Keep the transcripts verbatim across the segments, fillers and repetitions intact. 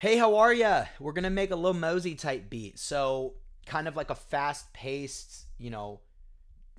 Hey, how are ya? We're gonna make a Lil Mosey type beat. So kind of like a fast-paced, you know,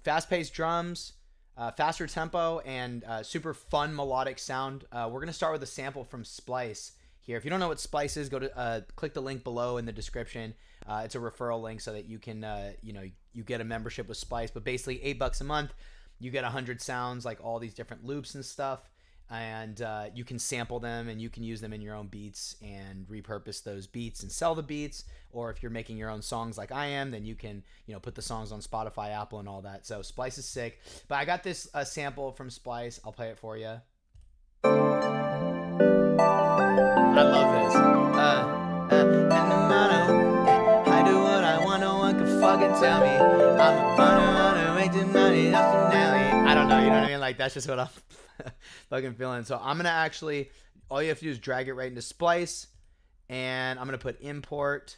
fast-paced drums, uh, faster tempo, and uh, super fun melodic sound. Uh, we're gonna start with a sample from Splice here. If you don't know what Splice is, go to uh, click the link below in the description. Uh, it's a referral link so that you can, uh, you know, you get a membership with Splice. But basically, eight bucks a month, you get a hundred sounds, like all these different loops and stuff. And uh, you can sample them and you can use them in your own beats and repurpose those beats and sell the beats. Or if you're making your own songs like I am, then you can, you know, put the songs on Spotify, Apple, and all that. So Splice is sick. But I got this uh, sample from Splice. I'll play it for you. I love this. Uh, uh, and no matter, I do what I want, no one can fucking tell me. I'm a bunner, I'm making money, that's finale. I don't know, you know what I mean? Like, that's just what I'm... fucking feeling. So I'm gonna actually, all you have to do is drag it right into Splice, and I'm gonna put import.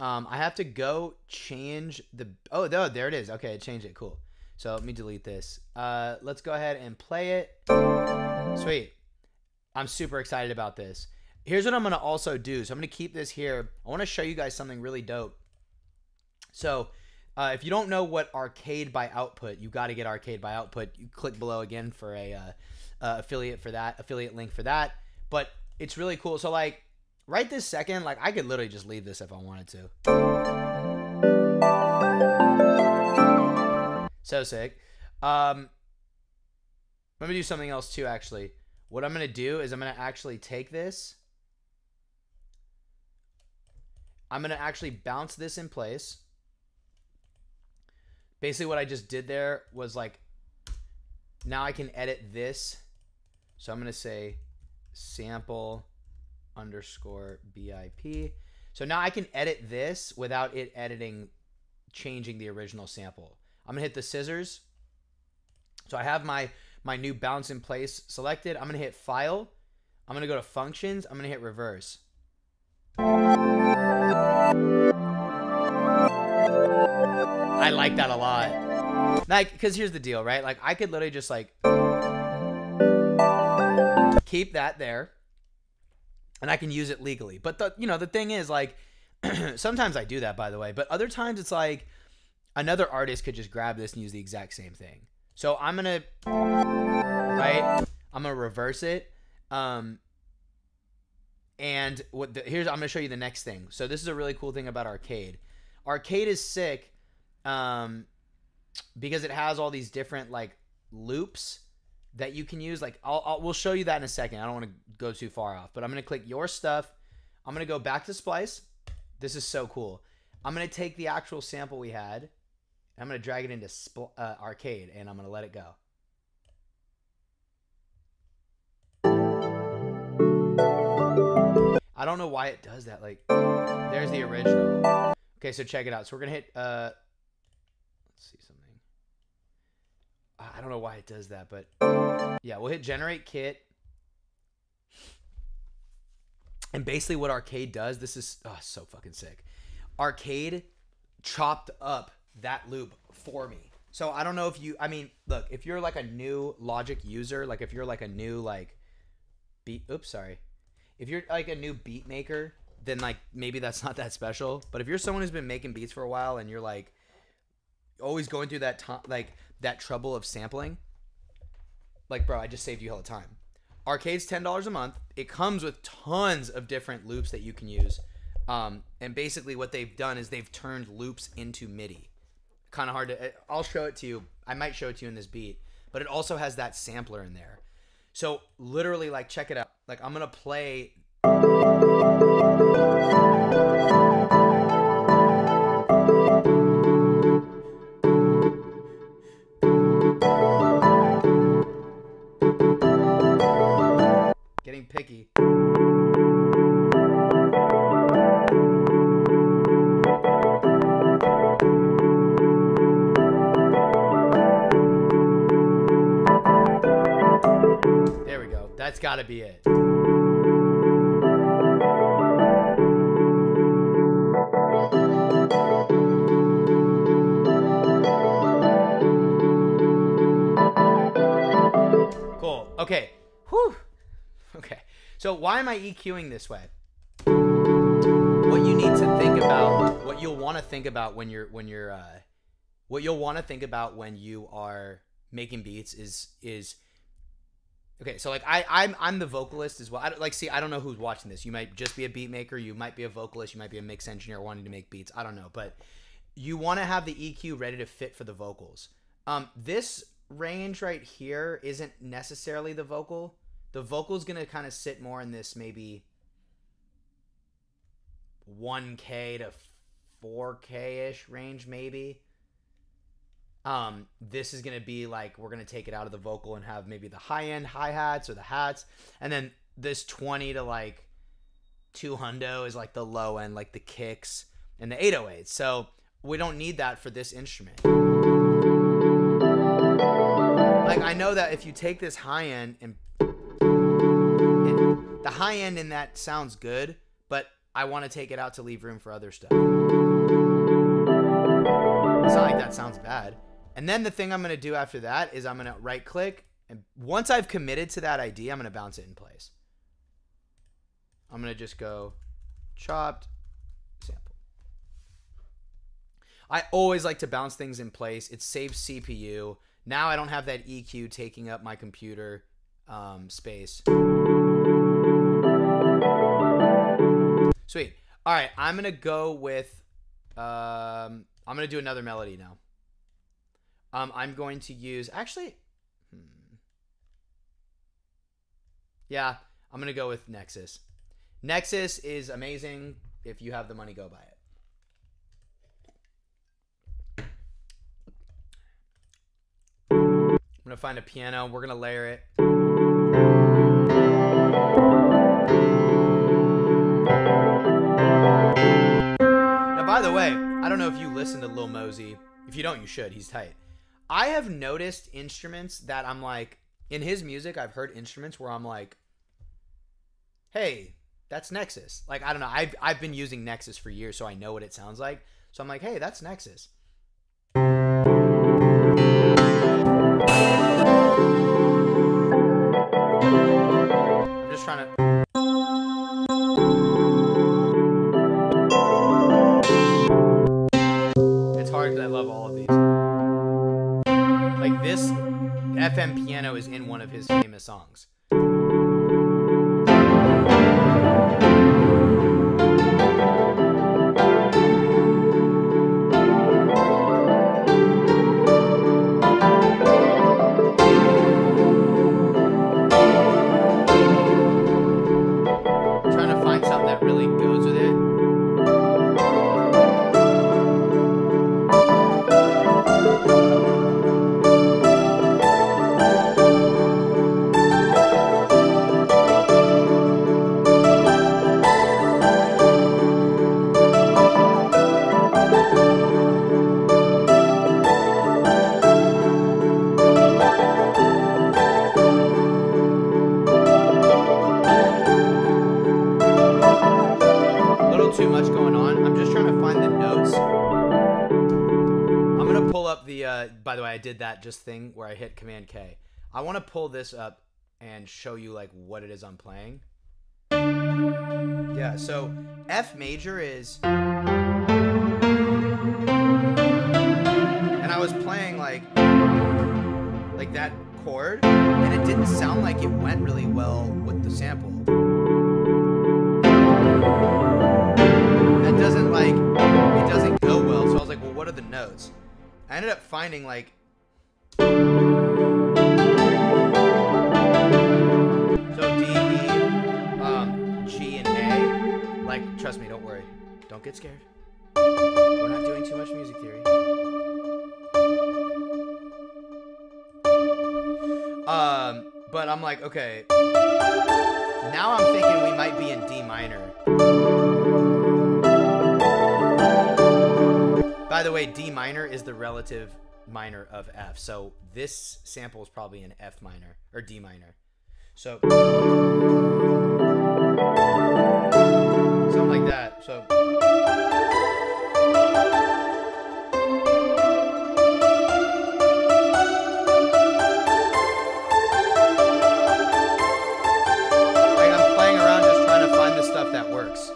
Um, I have to go change the. Oh no, there it is. Okay, I changed it. Cool. So let me delete this. Uh, let's go ahead and play it. Sweet. I'm super excited about this. Here's what I'm gonna also do. So I'm gonna keep this here. I want to show you guys something really dope. So. Uh, if you don't know what Arcade by Output, you got to get Arcade by Output. You click below again for a uh, uh, affiliate for that, affiliate link for that. But it's really cool. So like right this second, like I could literally just leave this if I wanted to. So sick. Um, let me do something else too, actually. What I'm going to do is I'm going to actually take this. I'm going to actually bounce this in place. Basically what I just did there was like, now I can edit this. So I'm gonna say sample underscore B I P. So now I can edit this without it editing, changing the original sample. I'm gonna hit the scissors. So I have my, my new bounce in place selected. I'm gonna hit file. I'm gonna go to functions. I'm gonna hit reverse. I like that a lot. Like, because here's the deal, right? Like, I could literally just, like, keep that there. And I can use it legally. But, the you know, the thing is, like, sometimes I do that, by the way. But other times it's like another artist could just grab this and use the exact same thing. So I'm going to, right? I'm going to reverse it. Um, and what the, here's, I'm going to show you the next thing. So this is a really cool thing about Arcade. Arcade is sick. Um, because it has all these different like loops that you can use. Like I'll, I'll we'll show you that in a second. I don't want to go too far off, but I'm going to click your stuff. I'm going to go back to Splice. This is so cool. I'm going to take the actual sample we had. I'm going to drag it into Spl uh, Arcade and I'm going to let it go. I don't know why it does that. Like there's the original. Okay. So check it out. So we're going to hit, uh, see something. I don't know why it does that, but yeah, we'll hit generate kit. And basically what Arcade does, this is oh, so fucking sick. Arcade chopped up that loop for me. So I don't know if you, I mean, look, if you're like a new Logic user, like if you're like a new like beat, oops, sorry. If you're like a new beat maker, then like maybe that's not that special. But if you're someone who's been making beats for a while and you're like, always going through that time, like that trouble of sampling, like bro, I just saved you all the time. Arcade's ten dollars a month. It comes with tons of different loops that you can use. Um, and basically what they've done is they've turned loops into MIDI. Kind of hard to, I'll show it to you. I might show it to you in this beat, but it also has that sampler in there. So literally like, check it out. Like I'm going to play. Picky. There we go. That's got to be it. Cool. Okay. Whew. Okay. So why am I EQing this way? what you'll want to think about when you're when you're uh, what you'll want to think about when you are making beats is is okay. So like I I'm I'm the vocalist as well. I, like see I don't know who's watching this. You might just be a beat maker. You might be a vocalist. You might be a mix engineer wanting to make beats. I don't know, but you want to have the E Q ready to fit for the vocals. Um, this range right here isn't necessarily the vocal. The vocal's gonna kind of sit more in this maybe one K to four K-ish range maybe. Um, this is gonna be like, we're gonna take it out of the vocal and have maybe the high-end hi-hats or the hats. And then this twenty to like two hundo is like the low end, like the kicks and the eight oh eights. So we don't need that for this instrument. Like I know that if you take this high end and the high end in that sounds good, but I want to take it out to leave room for other stuff. It's not like that sounds bad. And then the thing I'm going to do after that is I'm going to right click. And once I've committed to that idea, I'm going to bounce it in place. I'm going to just go chopped sample. I always like to bounce things in place. It saves C P U. Now I don't have that E Q taking up my computer um, space. Sweet. All right, I'm gonna go with. Um, I'm gonna do another melody now. Um, I'm going to use actually. Hmm. Yeah, I'm gonna go with Nexus. Nexus is amazing. If you have the money, go buy it. I'm gonna find a piano. We're gonna layer it. By the way, I don't know if you listen to Lil Mosey. If you don't, you should. He's tight. I have noticed instruments that I'm like, in his music, I've heard instruments where I'm like, hey, that's Nexus. Like, I don't know. I've, I've been using Nexus for years, so I know what it sounds like. So I'm like, hey, that's Nexus. I'm just trying to... I love all of these. Like this F M piano is in one of his famous songs. I'm trying to find something that really goes with it. By the way, I did that just thing where I hit Command K. I want to pull this up and show you like what it is I'm playing. Yeah, so F major is, and I was playing like like that chord, and it didn't sound like it went really well with the sample. That doesn't like it doesn't go well. So I was like, well, what are the notes? I ended up finding like, so D, E, um, G, and A. Like, trust me, don't worry. Don't get scared. We're not doing too much music theory. Um, but I'm like, okay. Now I'm thinking we might be in D minor. By the way, D minor is the relative minor of F. So this sample is probably in F minor or D minor. So something like that. So like I'm playing around just trying to find the stuff that works.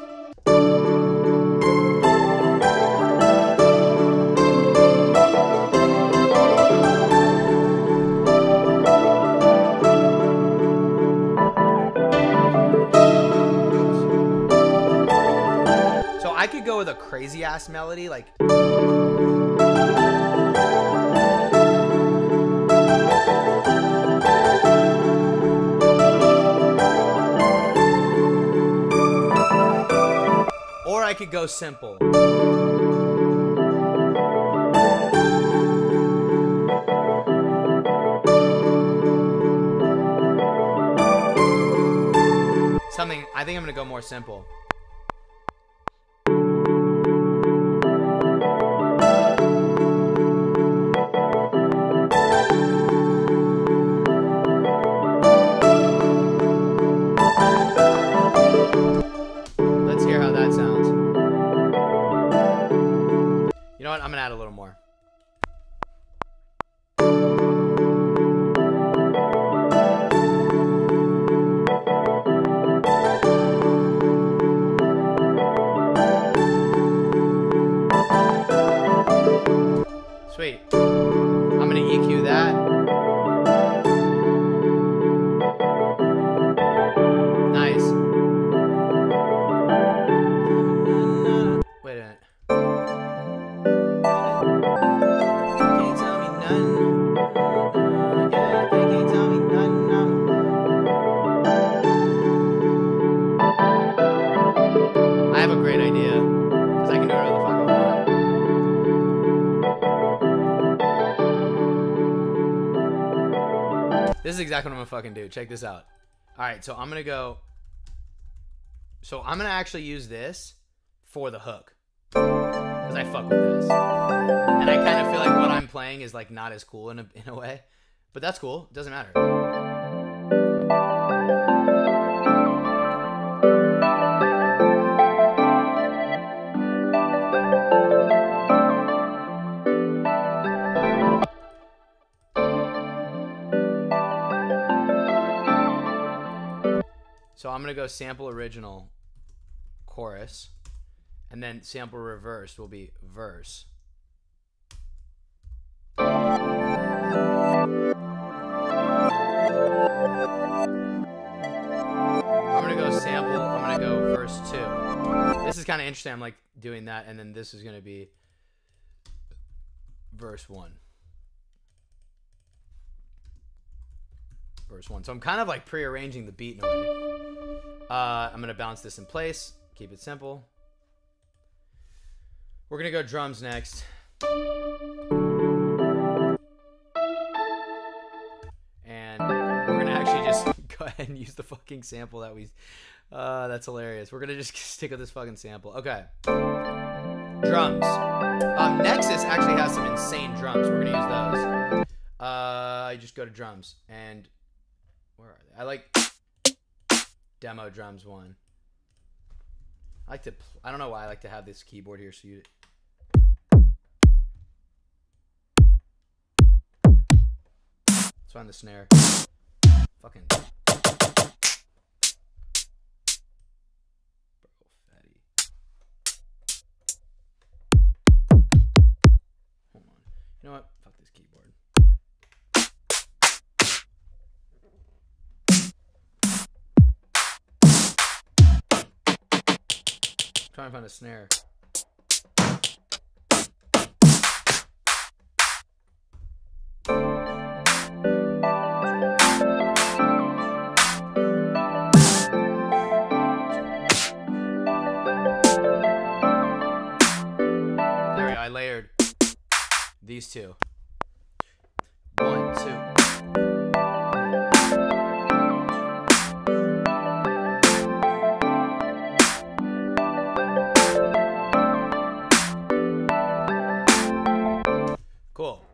I could go with a crazy ass melody like. Or I could go simple. Something, I think I'm gonna go more simple. I'm gonna add a little more. Sweet. I'm gonna E Q that. This is exactly what I'm gonna fucking do. Check this out. All right, so I'm gonna go. So I'm gonna actually use this for the hook, cause I fuck with this, and I kind of feel like what I'm playing is like not as cool in a in a way, but that's cool. It doesn't matter. So I'm gonna go sample original, chorus, and then sample reversed will be verse. I'm gonna go sample, I'm gonna go verse two. This is kind of interesting, I'm like doing that, and then this is gonna be verse one. Verse one. So I'm kind of like prearranging the beat in a way. Uh, I'm gonna bounce this in place, keep it simple. We're gonna go drums next. And we're gonna actually just go ahead and use the fucking sample that we, uh, that's hilarious. We're gonna just stick with this fucking sample. Okay, drums. Um, Nexus actually has some insane drums. We're gonna use those. Uh, I just go to drums and where are they? I like demo drums one. I like to, I don't know why I like to have this keyboard here so you. Let's find the snare. Fucking. Hold on. You know what? Fuck this keyboard. Trying to find a snare. There we go, I layered these two. One, two.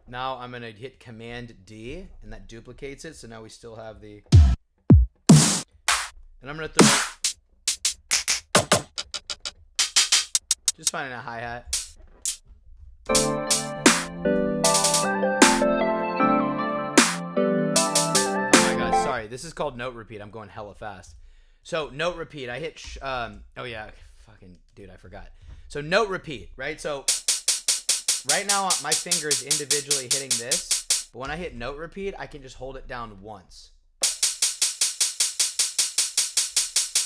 Now I'm gonna hit Command D and that duplicates it. So now we still have the, and I'm gonna throw, just finding a hi-hat. Oh my God, sorry. This is called note repeat. I'm going hella fast. So note repeat, I hit, sh um, oh yeah, fucking dude, I forgot. So note repeat, right? So right now, my finger is individually hitting this, but when I hit note repeat, I can just hold it down once.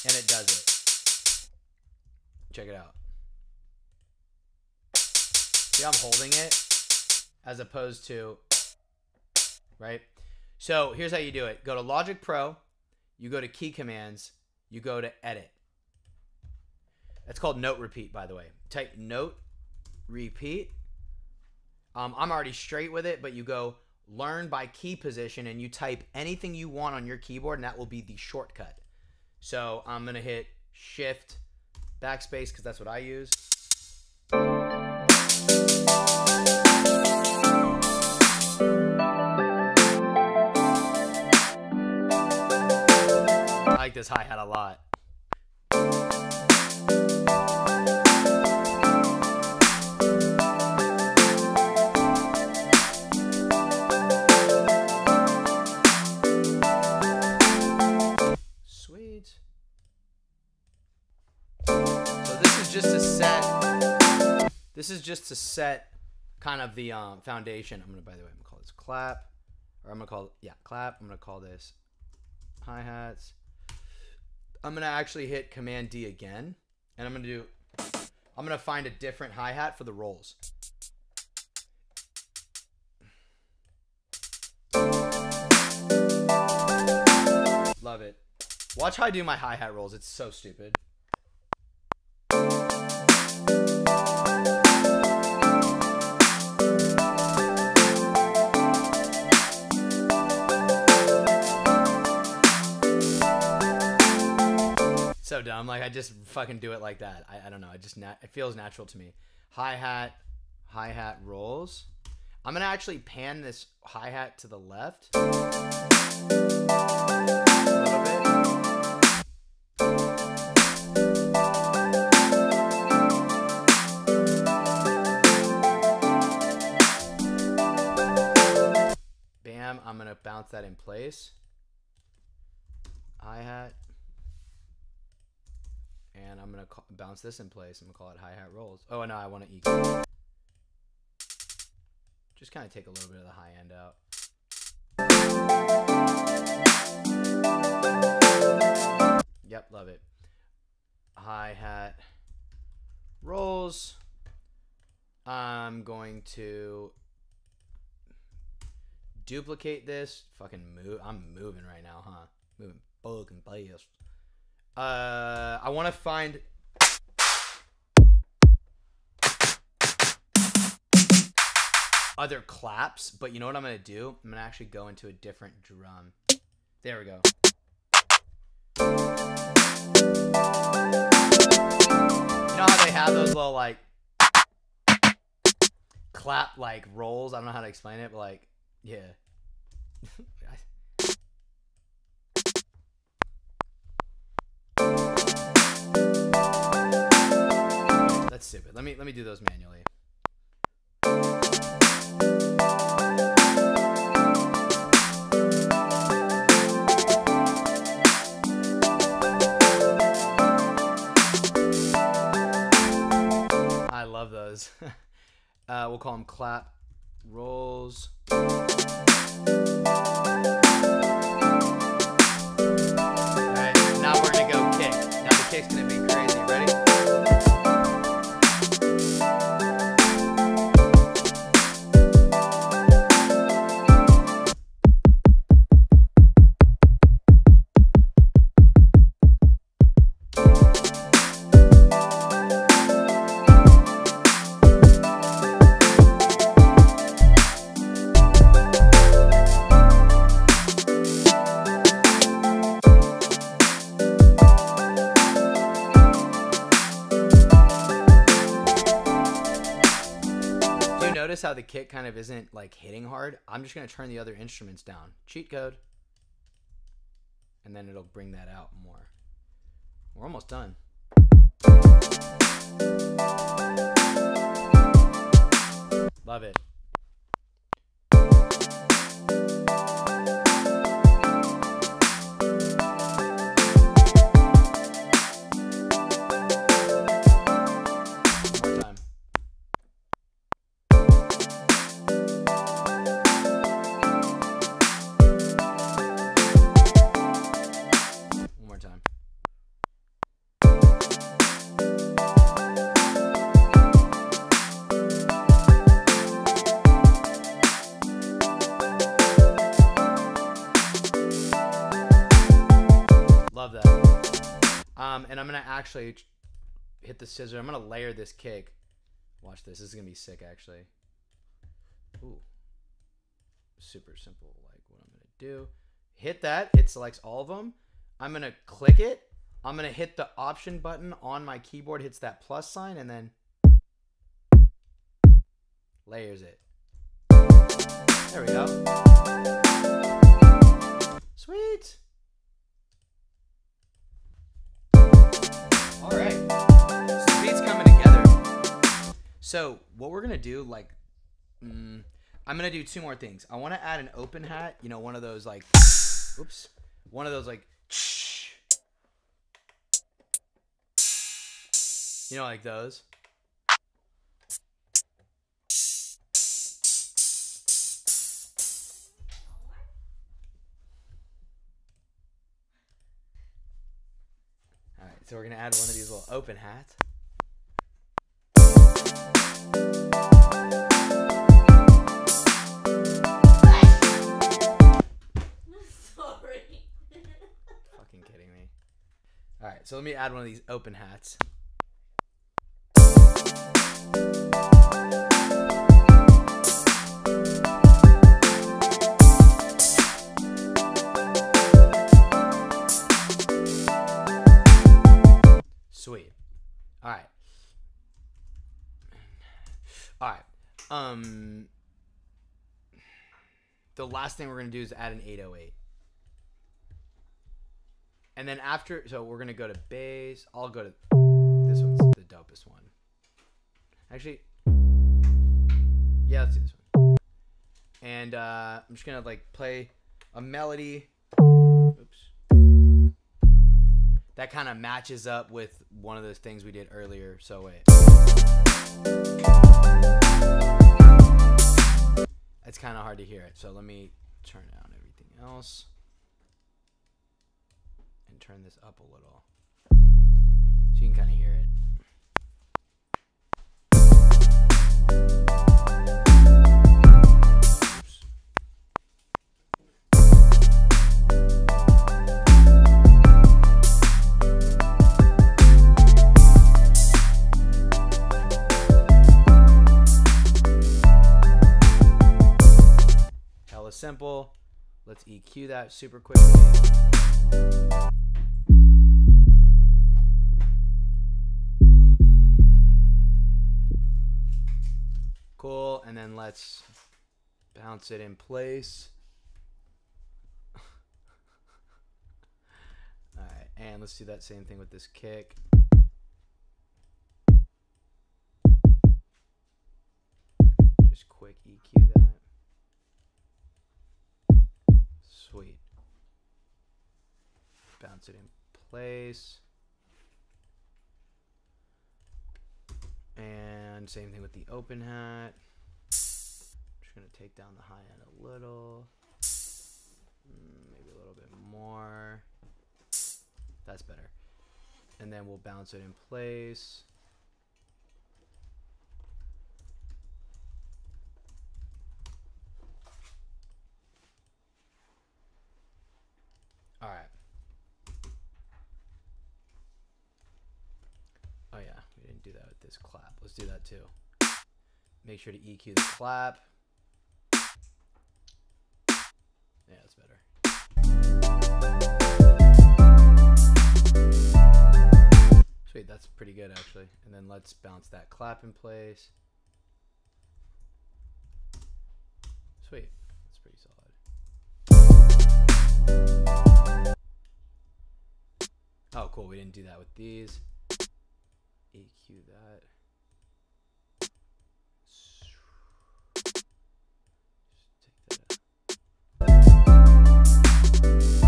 And it does it. Check it out. See how I'm holding it as opposed to, right? So here's how you do it. Go to Logic Pro, you go to Key Commands, you go to Edit. That's called Note Repeat, by the way. Type Note Repeat. Um, I'm already straight with it, but you go Learn by Key Position, and you type anything you want on your keyboard, and that will be the shortcut. So I'm going to hit Shift Backspace because that's what I use. I like this hi-hat a lot. Just to set, this is just to set kind of the um, foundation. I'm gonna, by the way, I'm gonna call this clap, or I'm gonna call, yeah, clap. I'm gonna call this hi-hats. I'm gonna actually hit Command D again, and I'm gonna do, I'm gonna find a different hi-hat for the rolls. Love it. Watch how I do my hi-hat rolls, it's so stupid. So dumb. Like I just fucking do it like that. I, I don't know. I just nat it feels natural to me. Hi-hat, hi-hat rolls. I'm gonna actually pan this hi-hat to the left. A little bit. Bam, I'm gonna bounce that in place. Hi-hat. And I'm going to bounce this in place. I'm going to call it hi-hat rolls. Oh, no, I want to equal. Just kind of take a little bit of the high end out. Yep, love it. Hi-hat rolls. I'm going to duplicate this. Fucking move. I'm moving right now, huh? Moving fucking fast. Uh, I want to find. Other claps, but you know what I'm going to do? I'm going to actually go into a different drum. There we go. You know how they have those little like. Clap like rolls? I don't know how to explain it, but like, yeah. That's stupid. Let me let me do those manually. I love those. uh, we'll call them clap rolls. Alright, now we're gonna go kick. Now the kick's gonna be crazy. Ready? Notice how the kick kind of isn't like hitting hard. I'm just going to turn the other instruments down. Cheat code. And then it'll bring that out more. We're almost done. Love it. actually hit the scissor. I'm going to layer this cake. Watch this. This is going to be sick, actually. Ooh. Super simple, like what I'm going to do. Hit that. It selects all of them. I'm going to click it. I'm going to hit the option button on my keyboard, hits that plus sign, and then layers it. There we go. Sweet. All right. So the beat's coming together. So what we're going to do, like, mm, I'm going to do two more things. I want to add an open hat, you know, one of those like, oops, one of those like, you know, like those. All right, so we're going to add one of these little open hats. Sorry. Fucking kidding me. All right, so let me add one of these open hats. Sweet. All right. All right. Um, the last thing we're going to do is add an eight oh eight. And then after, so we're going to go to bass. I'll go to, this one's the dopest one. Actually, yeah, let's do this one. And uh, I'm just going to like play a melody. Oops. That kind of matches up with one of those things we did earlier. So wait. It's kind of hard to hear it. So let me turn down everything else and turn this up a little so you can kind of hear it. Hella simple. Let's E Q that super quickly. Cool, and then let's bounce it in place. All right, and let's do that same thing with this kick. Just quick E Q that. Sweet. Bounce it in place. And same thing with the open hat. Just gonna take down the high end a little, maybe a little bit more. That's better. And then we'll bounce it in place. All right. Oh yeah. Do that with this clap. Let's do that too. Make sure to E Q the clap. Yeah, that's better. Sweet, that's pretty good actually. And then let's bounce that clap in place. Sweet, that's pretty solid. Oh, cool. We didn't do that with these. E Q that. Just take that out.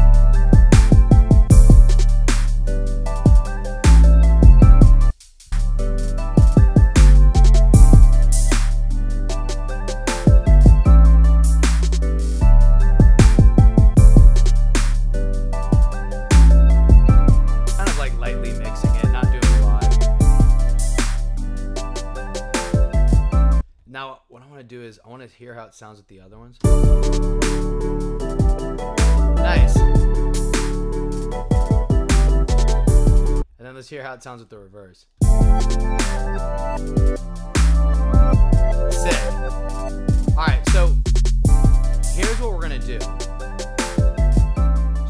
Kind of like lightly mixing it, not doing a lot. Now, what I want to do is I want to hear how it sounds with the other ones. Nice. And And then let's hear how it sounds with the reverse. Sick. Alright, so here's what we're gonna do.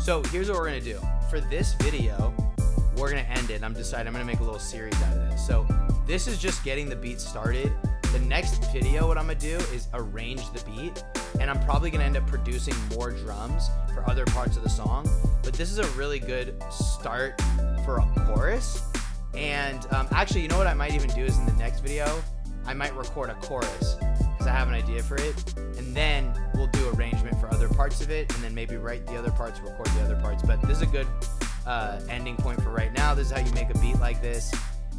So here's what we're gonna do. For this video, we're gonna end it. I'm deciding I'm gonna make a little series out of this. So this is just getting the beat started. The next video, what I'm gonna do is arrange the beat, and I'm probably gonna end up producing more drums for other parts of the song. But this is a really good start for a chorus. And um, actually, you know what I might even do is in the next video, I might record a chorus because I have an idea for it. And then we'll do arrangement for other parts of it, and then maybe write the other parts, record the other parts. But this is a good uh, ending point for right now. This is how you make a beat like this.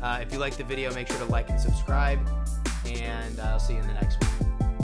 Uh, if you like the video, make sure to like and subscribe. And I'll see you in the next one.